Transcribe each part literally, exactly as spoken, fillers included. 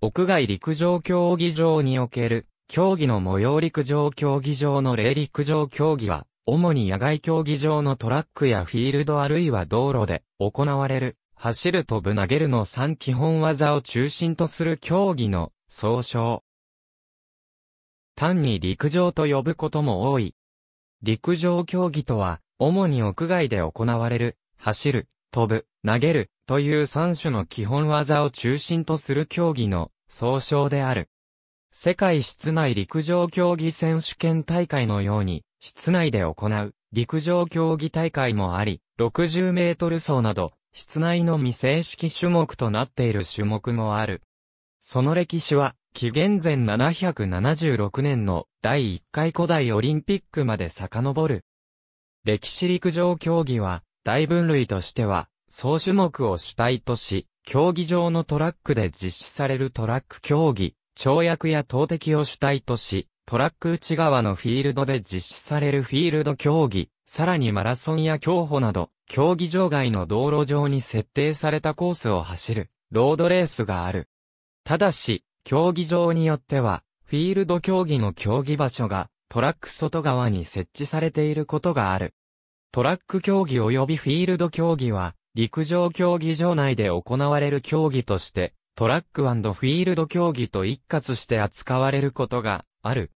屋外陸上競技場における、競技の模様陸上競技場の例陸上競技は、主に野外競技場のトラックやフィールドあるいは道路で行われる、走る飛ぶ投げるのさん基本技を中心とする競技の総称。単に陸上と呼ぶことも多い。陸上競技とは、主に屋外で行われる、走る、飛ぶ、投げるというさん種の基本技を中心とする競技の総称である。世界室内陸上競技選手権大会のように、室内で行う陸上競技大会もあり、ろくじゅうメートル走など、室内の未正式種目となっている種目もある。その歴史は、紀元前ななひゃくななじゅうろくねんのだいいっかい古代オリンピックまで遡る。歴史陸上競技は、大分類としては、総種目を主体とし、競技場のトラックで実施されるトラック競技、跳躍や投擲を主体とし、トラック内側のフィールドで実施されるフィールド競技、さらにマラソンや競歩など、競技場外の道路上に設定されたコースを走る、ロードレースがある。ただし、競技場によっては、フィールド競技の競技場所が、トラック外側に設置されていることがある。トラック競技及びフィールド競技は、陸上競技場内で行われる競技として、トラック&フィールド競技と一括して扱われることがある。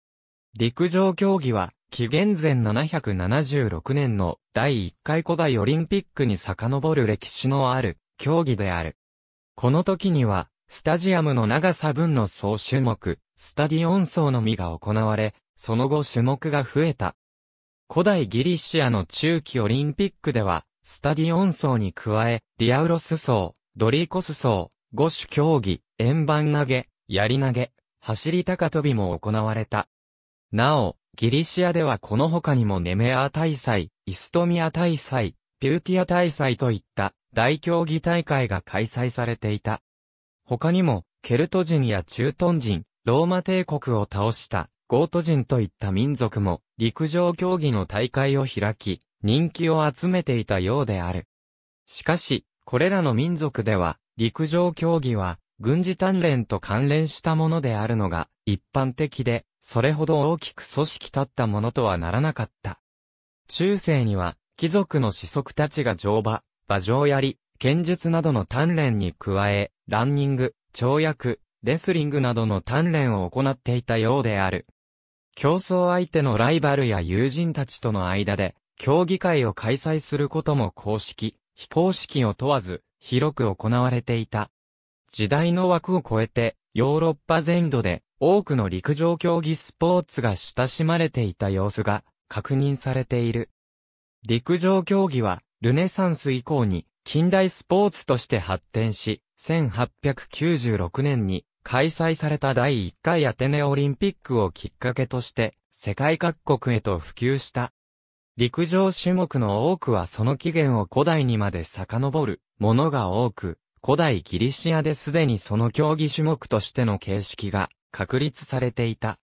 陸上競技は、紀元前ななひゃくななじゅうろくねんのだいいっかい古代オリンピックに遡る歴史のある競技である。この時には、スタジアムの長さ分の総種目、スタディオン走のみが行われ、その後種目が増えた。古代ギリシアの中期オリンピックでは、スタディオン走に加え、ディアウロス走、ドリーコス走、五種競技、円盤投げ、槍投げ、走り高跳びも行われた。なお、ギリシアではこの他にもネメア大祭、イストミア大祭、ピューティア大祭といった大競技大会が開催されていた。他にも、ケルト人や中東人、ローマ帝国を倒した、ゴート人といった民族も、陸上競技の大会を開き、人気を集めていたようである。しかし、これらの民族では、陸上競技は、軍事鍛錬と関連したものであるのが、一般的で、それほど大きく組織立ったものとはならなかった。中世には、貴族の士族たちが乗馬、馬上槍、剣術などの鍛錬に加え、ランニング、跳躍、レスリングなどの鍛錬を行っていたようである。競争相手のライバルや友人たちとの間で、競技会を開催することも公式、非公式を問わず、広く行われていた。時代の枠を超えて、ヨーロッパ全土で、多くの陸上競技スポーツが親しまれていた様子が、確認されている。陸上競技は、ルネサンス以降に、近代スポーツとして発展し、せんはっぴゃくきゅうじゅうろくねんに開催されただいいっかいアテネオリンピックをきっかけとして世界各国へと普及した。陸上種目の多くはその起源を古代にまで遡るものが多く、古代ギリシアですでにその競技種目としての形式が確立されていた。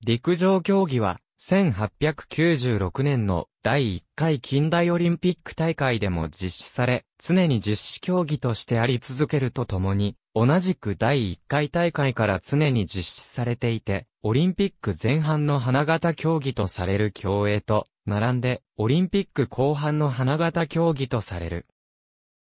陸上競技はせんはっぴゃくきゅうじゅうろくねんのだいいっかい近代オリンピック大会でも実施され、常に実施競技としてあり続けるとともに、同じくだいいっかい大会から常に実施されていて、オリンピック前半の花形競技とされる競泳と、並んで、オリンピック後半の花形競技とされる。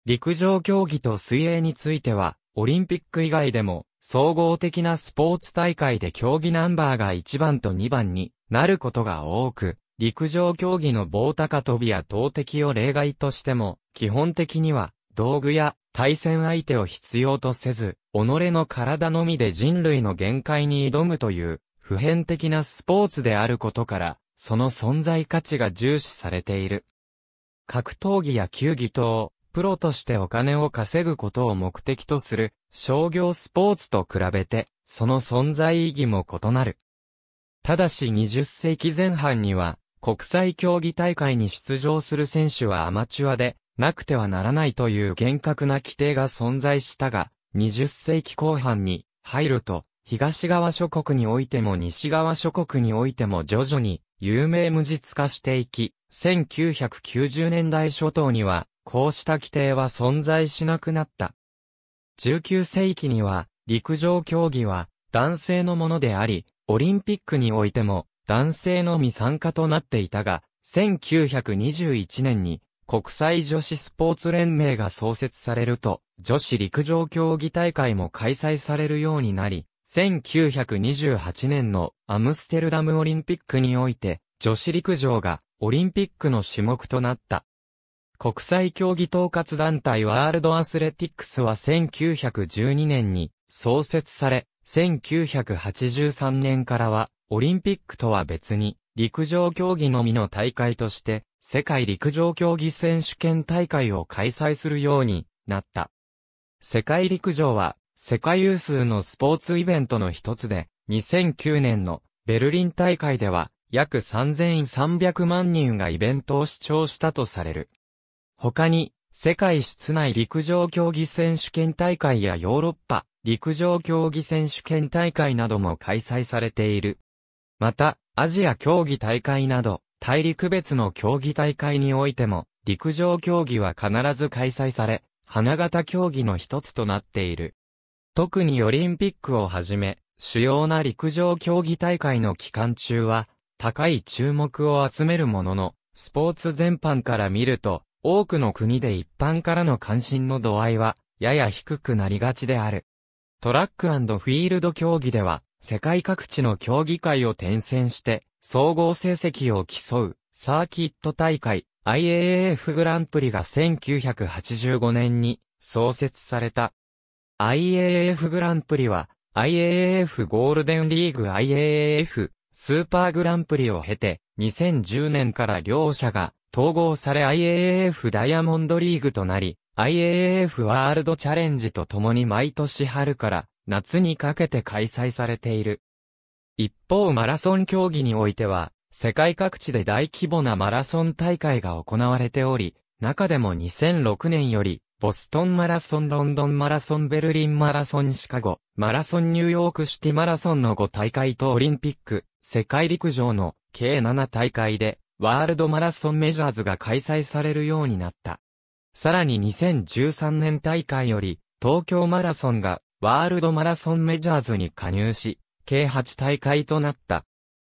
陸上競技と水泳については、オリンピック以外でも、総合的なスポーツ大会で競技ナンバーがいちばんとにばんになることが多く、陸上競技の棒高跳びや投擲を例外としても、基本的には道具や対戦相手を必要とせず、己の体のみで人類の限界に挑むという普遍的なスポーツであることから、その存在価値が重視されている。格闘技や球技等、プロとしてお金を稼ぐことを目的とする商業スポーツと比べて、その存在意義も異なる。ただしにじゅっせいきぜんはんには、国際競技大会に出場する選手はアマチュアで、なくてはならないという厳格な規定が存在したが、にじゅっせいきこうはんに入ると、東側諸国においても西側諸国においても徐々に有名無実化していき、せんきゅうひゃくきゅうじゅうねんだい初頭には、こうした規定は存在しなくなった。じゅうきゅうせいきには、陸上競技は男性のものであり、オリンピックにおいても男性のみ参加となっていたが、せんきゅうひゃくにじゅういちねんに国際女子スポーツ連盟が創設されると、女子陸上競技大会も開催されるようになり、せんきゅうひゃくにじゅうはちねんのアムステルダムオリンピックにおいて、女子陸上がオリンピックの種目となった。国際競技統括団体ワールドアスレティックスはせんきゅうひゃくじゅうにねんに創設され、せんきゅうひゃくはちじゅうさんねんからはオリンピックとは別に陸上競技のみの大会として世界陸上競技選手権大会を開催するようになった。世界陸上は世界有数のスポーツイベントの一つで、にせんきゅうねんのベルリン大会では約さんぜんさんびゃくまんにんがイベントを視聴したとされる。他に、世界室内陸上競技選手権大会やヨーロッパ陸上競技選手権大会なども開催されている。また、アジア競技大会など、大陸別の競技大会においても、陸上競技は必ず開催され、花形競技の一つとなっている。特にオリンピックをはじめ、主要な陸上競技大会の期間中は、高い注目を集めるものの、スポーツ全般から見ると、多くの国で一般からの関心の度合いは、やや低くなりがちである。トラック&フィールド競技では、世界各地の競技会を転戦して、総合成績を競う、サーキット大会、アイエーエフ グランプリがせんきゅうひゃくはちじゅうごねんに創設された。アイエーエフ グランプリは、アイエーエフ ゴールデンリーグ アイエーエフ、スーパーグランプリを経て、にせんじゅうねんから両社が統合され アイエーエフ ダイヤモンドリーグとなり、アイエーエフ ワールドチャレンジとともに毎年春から夏にかけて開催されている。一方マラソン競技においては、世界各地で大規模なマラソン大会が行われており、中でもにせんろくねんより、ボストンマラソン、ロンドンマラソン、ベルリンマラソン、シカゴマラソン、ニューヨークシティマラソンのごたいかいとオリンピック、世界陸上の計ななたいかいでワールドマラソンメジャーズが開催されるようになった。さらににせんじゅうさんねん大会より東京マラソンがワールドマラソンメジャーズに加入し、計はちたいかいとなった。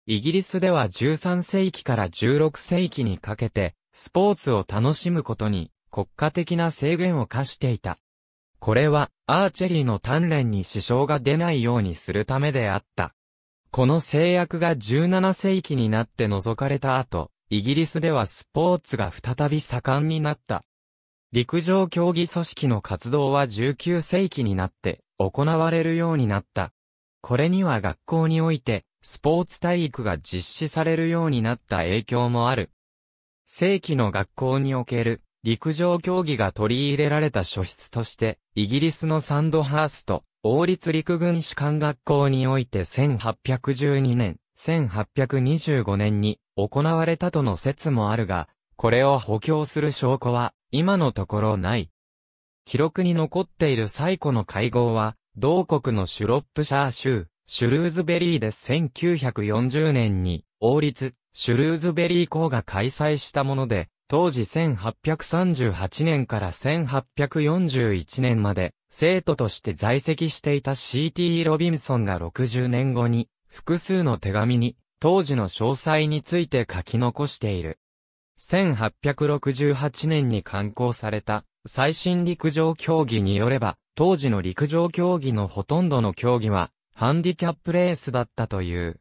イギリスではじゅうさんせいきからじゅうろくせいきにかけてスポーツを楽しむことに国家的な制限を課していた。これはアーチェリーの鍛錬に支障が出ないようにするためであった。この制約がじゅうななせいきになって除かれた後、イギリスではスポーツが再び盛んになった。陸上競技組織の活動はじゅうきゅうせいきになって行われるようになった。これには学校においてスポーツ体育が実施されるようになった影響もある。正規の学校における陸上競技が取り入れられた初出として、イギリスのサンドハースト、王立陸軍士官学校においてせんはっぴゃくじゅうにねん、せんはっぴゃくにじゅうごねんに行われたとの説もあるが、これを補強する証拠は今のところない。記録に残っている最古の会合は、同国のシュロップシャー州、シュルーズベリーでせんきゅうひゃくよんじゅうねんに王立、シュルーズベリー校が開催したもので、当時せんはっぴゃくさんじゅうはちねんからせんはっぴゃくよんじゅういちねんまで生徒として在籍していた シーティー ロビンソンがろくじゅうねんごに複数の手紙に当時の詳細について書き残している。せんはっぴゃくろくじゅうはちねんに刊行された最新陸上競技によれば当時の陸上競技のほとんどの競技はハンディキャップレースだったという。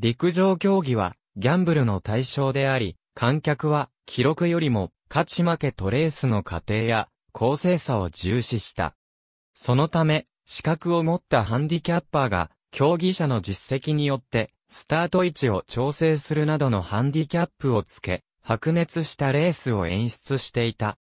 陸上競技はギャンブルの対象であり観客は記録よりも勝ち負けとレースの過程や公正さを重視した。そのため、資格を持ったハンディキャッパーが競技者の実績によってスタート位置を調整するなどのハンディキャップをつけ、白熱したレースを演出していた。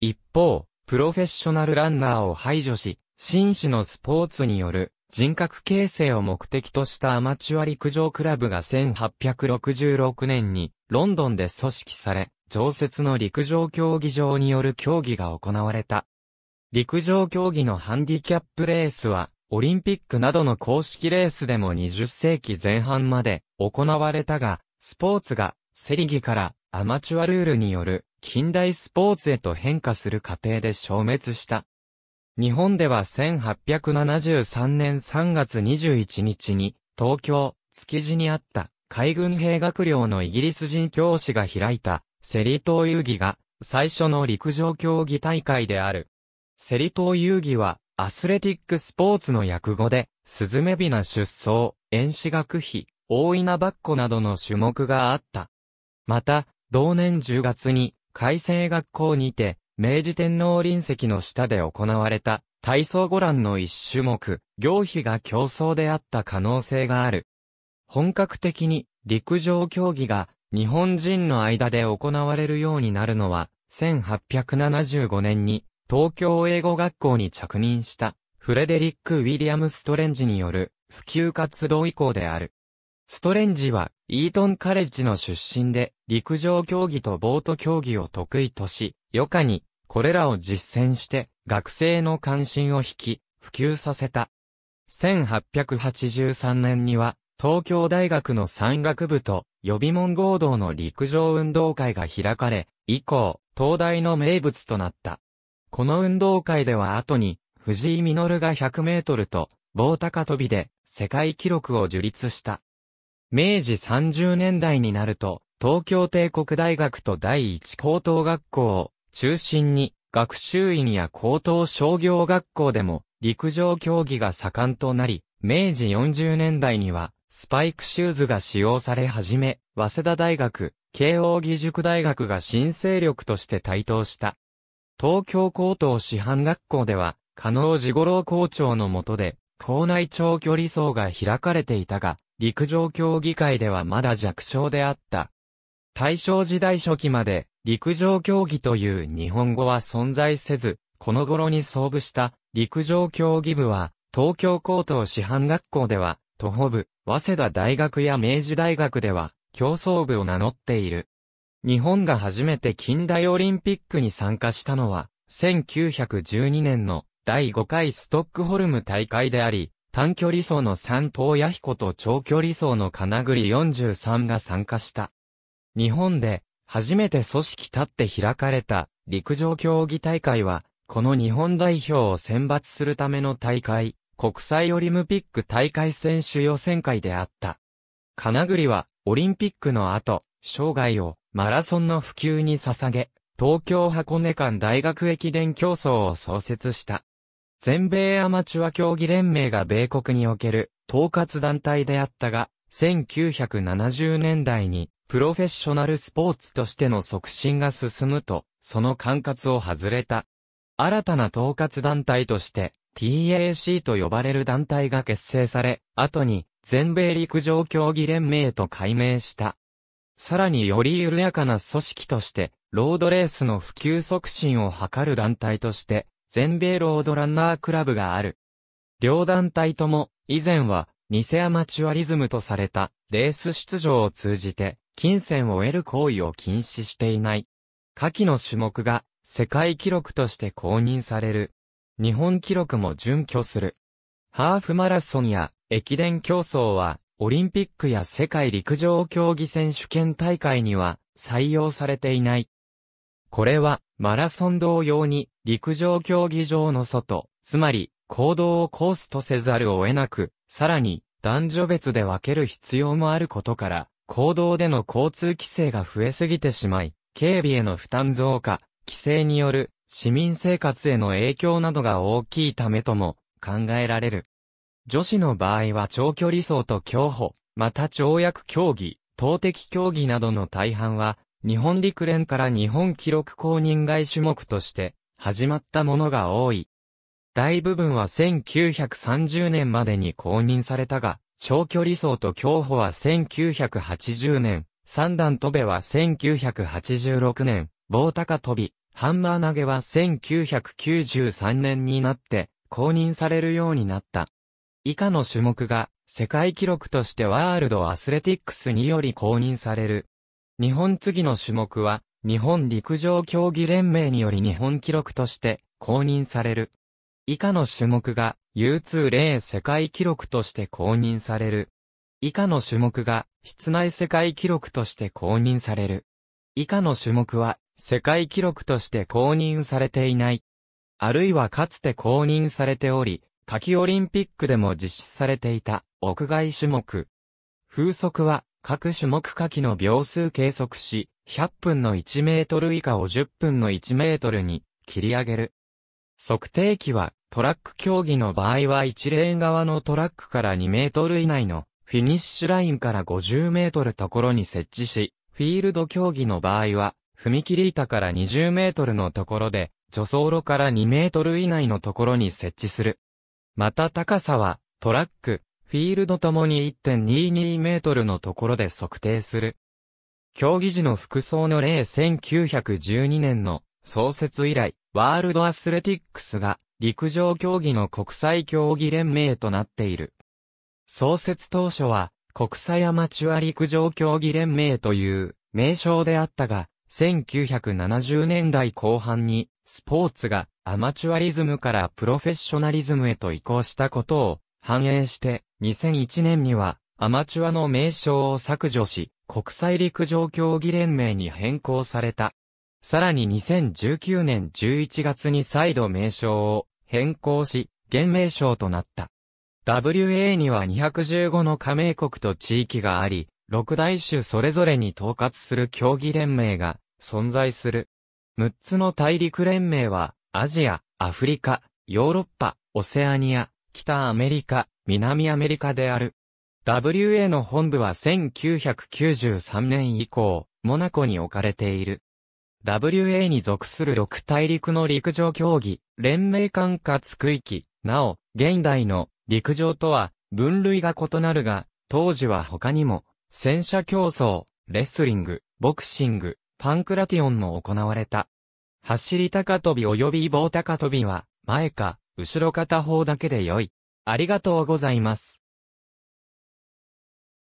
一方、プロフェッショナルランナーを排除し、紳士のスポーツによる人格形成を目的としたアマチュア陸上クラブがせんはっぴゃくろくじゅうろくねんにロンドンで組織され、常設の陸上競技場による競技が行われた。陸上競技のハンディキャップレースは、オリンピックなどの公式レースでもにじゅっせいきぜん半まで行われたが、スポーツが、競技からアマチュアルールによる近代スポーツへと変化する過程で消滅した。日本ではせんはっぴゃくななじゅうさんねんさんがつにじゅういちにちに、東京、築地にあった、海軍兵学寮のイギリス人教師が開いた、セリ島遊戯が、最初の陸上競技大会である。セリ島遊戯は、アスレティックスポーツの訳語で、スズメビナ出走、遠視学費、大稲ばっこなどの種目があった。また、同年じゅうがつに、開成学校にて、明治天皇臨席の下で行われた、体操ご覧の一種目、行飛が競争であった可能性がある。本格的に、陸上競技が、日本人の間で行われるようになるのは、せんはっぴゃくななじゅうごねんに、東京英語学校に着任した、フレデリック・ウィリアム・ストレンジによる、普及活動以降である。ストレンジは、イートンカレッジの出身で、陸上競技とボート競技を得意とし、余暇に、これらを実践して、学生の関心を引き、普及させた。せんはっぴゃくはちじゅうさんねんには、東京大学の山岳部と予備門合同の陸上運動会が開かれ、以降、東大の名物となった。この運動会では後に、藤井実がひゃくメートルと、棒高跳びで、世界記録を樹立した。明治さんじゅうねんだいになると、東京帝国大学と第一高等学校を中心に、学習院や高等商業学校でも、陸上競技が盛んとなり、明治よんじゅうねんだいには、スパイクシューズが使用され始め、早稲田大学、慶応義塾大学が新勢力として台頭した。東京高等師範学校では、加納治五郎校長の下で、校内長距離走が開かれていたが、陸上競技界ではまだ弱小であった。大正時代初期まで、陸上競技という日本語は存在せず、この頃に創部した陸上競技部は、東京高等師範学校では、徒歩部、早稲田大学や明治大学では、競走部を名乗っている。日本が初めて近代オリンピックに参加したのは、せんきゅうひゃくじゅうにねんのだいごかいストックホルム大会であり、短距離走の山東弥彦と長距離走の金栗よんじゅうさんが参加した。日本で初めて組織立って開かれた陸上競技大会は、この日本代表を選抜するための大会、国際オリンピック大会選手予選会であった。金栗はオリンピックの後、生涯をマラソンの普及に捧げ、東京箱根間大学駅伝競走を創設した。全米アマチュア競技連盟が米国における統括団体であったが、せんきゅうひゃくななじゅうねんだいにプロフェッショナルスポーツとしての促進が進むと、その管轄を外れた。新たな統括団体として ティーエーシー と呼ばれる団体が結成され、後に全米陸上競技連盟と改名した。さらにより緩やかな組織として、ロードレースの普及促進を図る団体として、全米ロードランナークラブがある。両団体とも、以前は、偽アマチュアリズムとされた、レース出場を通じて、金銭を得る行為を禁止していない。下記の種目が、世界記録として公認される。日本記録も準拠する。ハーフマラソンや、駅伝競走は、オリンピックや世界陸上競技選手権大会には、採用されていない。これは、マラソン同様に、陸上競技場の外、つまり、公道をコースとせざるを得なく、さらに、男女別で分ける必要もあることから、公道での交通規制が増えすぎてしまい、警備への負担増加、規制による、市民生活への影響などが大きいためとも、考えられる。女子の場合は長距離走と競歩、また跳躍競技、投擲競技などの大半は、日本陸連から日本記録公認外種目として始まったものが多い。大部分はせんきゅうひゃくさんじゅうねんまでに公認されたが、長距離走と競歩はせんきゅうひゃくはちじゅうねん、三段跳べはせんきゅうひゃくはちじゅうろくねん、棒高跳び、ハンマー投げはせんきゅうひゃくきゅうじゅうさんねんになって公認されるようになった。以下の種目が世界記録としてワールドアスレティックスにより公認される。日本次の種目は、日本陸上競技連盟により日本記録として公認される。以下の種目が、ユーツー 例世界記録として公認される。以下の種目が、室内世界記録として公認される。以下の種目は、世界記録として公認されていない。あるいはかつて公認されており、夏季オリンピックでも実施されていた屋外種目。風速は各種目夏季の秒数計測し、ひゃっぷんのいちメートル以下をじゅっぷんのいちメートルに切り上げる。測定器はトラック競技の場合はいちレーン側のトラックからにメートル以内のフィニッシュラインからごじゅうメートルところに設置し、フィールド競技の場合は踏切板からにじゅうメートルのところで助走路からにメートル以内のところに設置する。また高さはトラック、フィールドともに いってんにーにーメートルのところで測定する。競技時の服装の例せんきゅうひゃくじゅうにねんの創設以来、ワールドアスレティックスが陸上競技の国際競技連盟となっている。創設当初は国際アマチュア陸上競技連盟という名称であったが、せんきゅうひゃくななじゅうねんだいこう半にスポーツがアマチュアリズムからプロフェッショナリズムへと移行したことを反映してにせんいちねんにはアマチュアの名称を削除し国際陸上競技連盟に変更された。さらににせんじゅうきゅうねんじゅういちがつに再度名称を変更し現名称となった。ダブリューエー にはにひゃくじゅうごの加盟国と地域があり、ろくだいしゅそれぞれに統括する競技連盟が存在する。むっつの大陸連盟は、アジア、アフリカ、ヨーロッパ、オセアニア、北アメリカ、南アメリカである。ダブリューエー の本部はせんきゅうひゃくきゅうじゅうさんねん以降、モナコに置かれている。ダブリューエー に属するろく大陸の陸上競技、連盟管轄区域、なお、現代の陸上とは分類が異なるが、当時は他にも、戦車競争、レスリング、ボクシング、パンクラティオンも行われた。走り高跳び及び棒高跳びは、前か、後ろ片方だけで良い。ありがとうございます。